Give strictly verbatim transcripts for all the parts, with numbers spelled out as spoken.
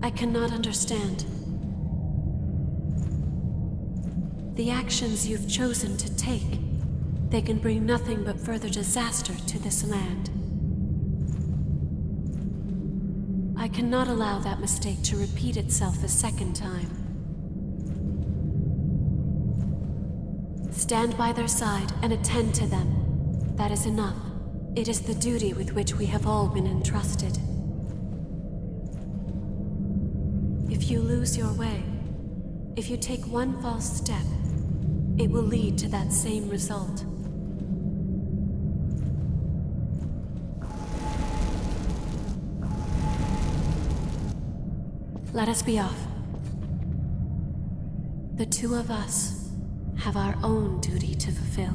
I cannot understand. The actions you've chosen to take, they can bring nothing but further disaster to this land. I cannot allow that mistake to repeat itself a second time. Stand by their side and attend to them. That is enough. It is the duty with which we have all been entrusted. If you lose your way, if you take one false step, it will lead to that same result. Let us be off. The two of us have our own duty to fulfill.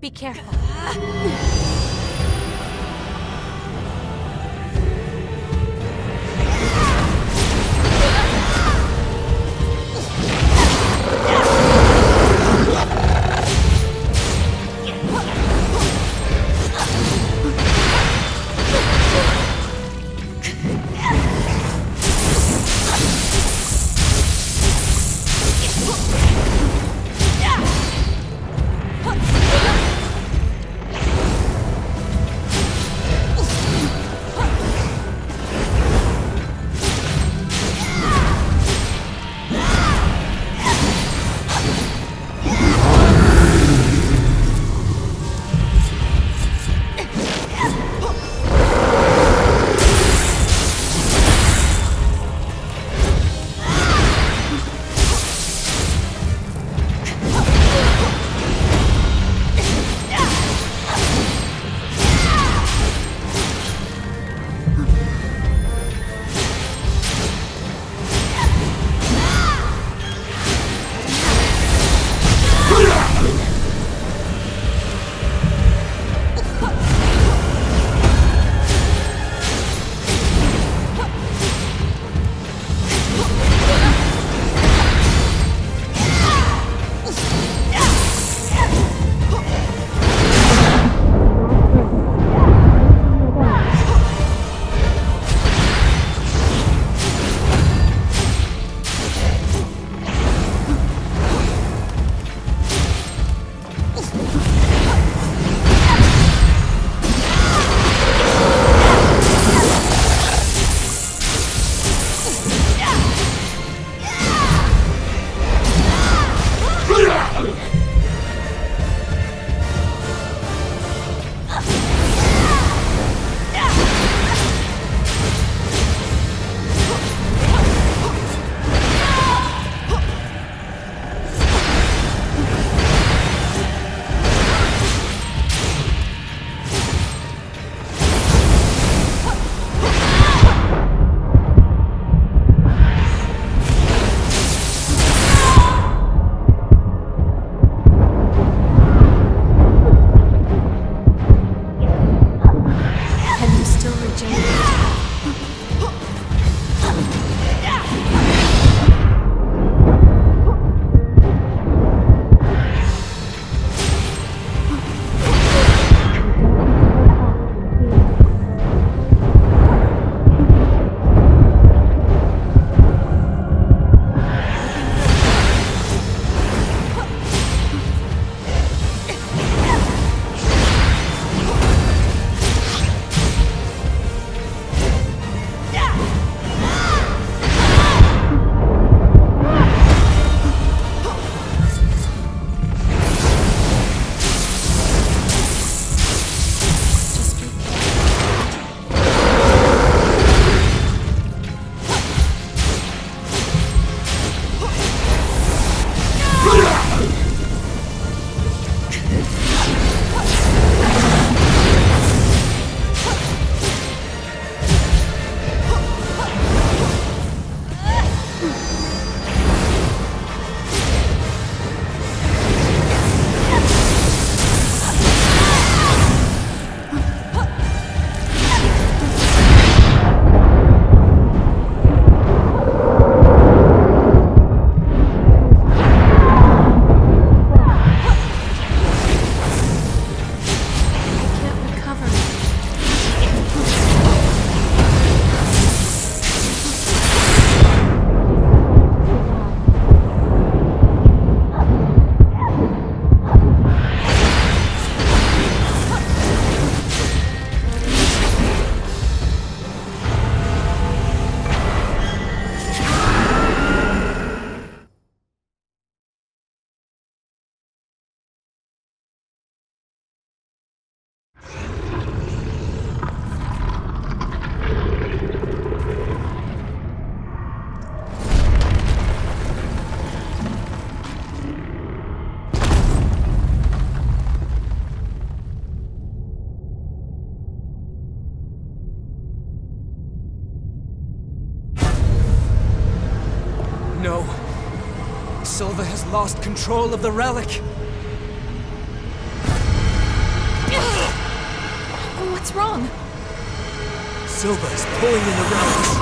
Be careful. Yeah. No. Silva has lost control of the relic. What's wrong? Silva is pulling in the relics.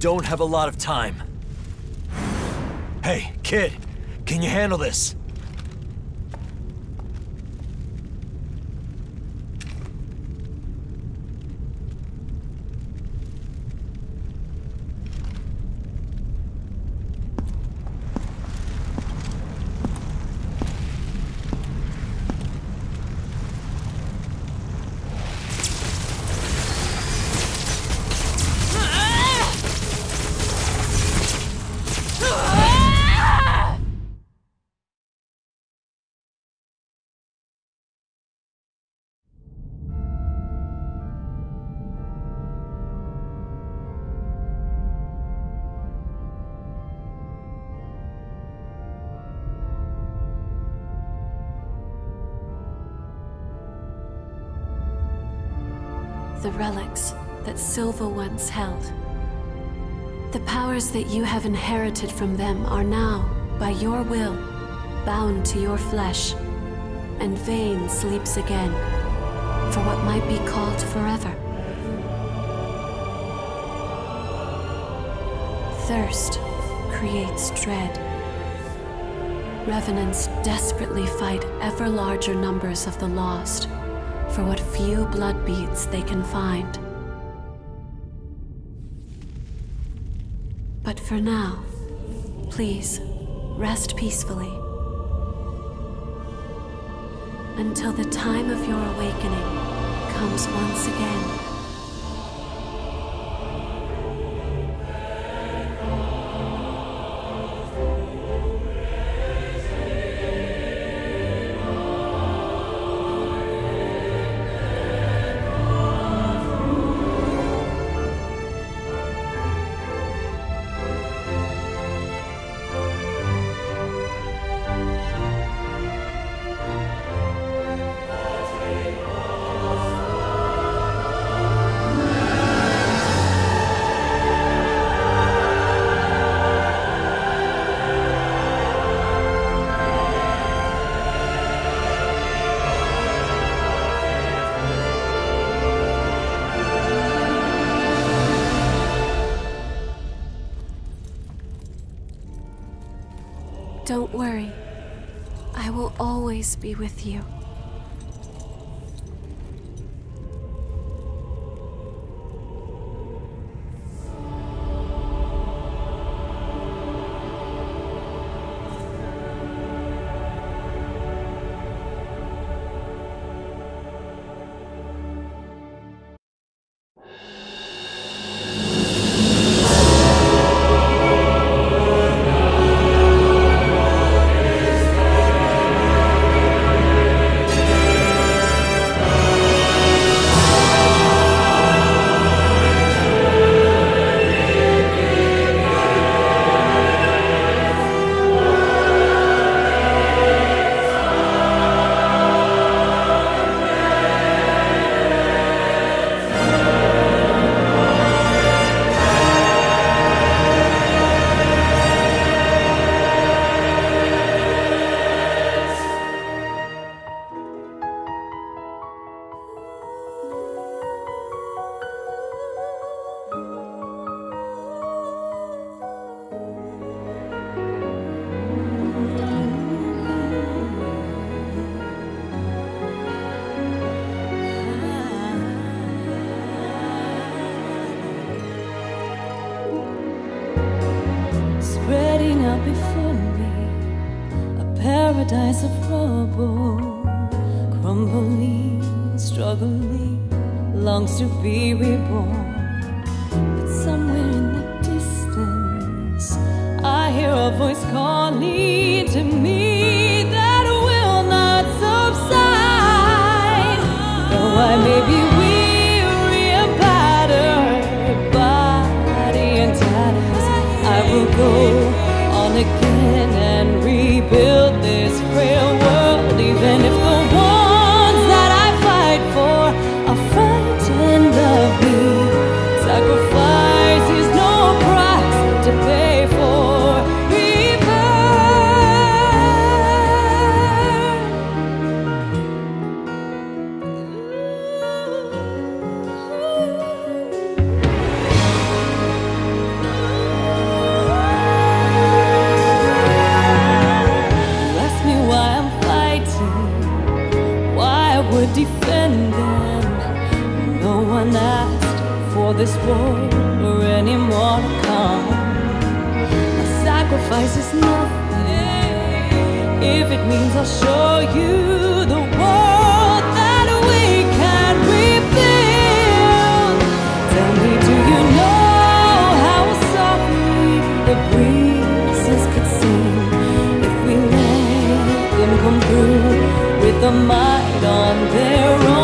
don't have a lot of time. Hey, kid, can you handle this? The relics that Silva once held. The powers that you have inherited from them are now, by your will, bound to your flesh, and Vayne sleeps again, for what might be called forever. Thirst creates dread. Revenants desperately fight ever larger numbers of the lost, for what few blood beads they can find. But for now, please, rest peacefully. Until the time of your awakening comes once again. Don't worry, I will always be with you. Before me, a paradise of rubble, crumbling, struggling, longs to be reborn. But somewhere in the distance, I hear a voice calling to me that will not subside. Though I may be weary and battered, body in tatters, I will go again and rebuild this frail world. Even if the ones that I fight for are frightened of me, sacrifice is no price to pay for rebirth. defending. No one asked for this war or any more to come. A sacrifice is nothing if it means I'll show you the world that we can rebuild. Tell me, do you know how softly the breezes could sing if we let them come through with the might on their own?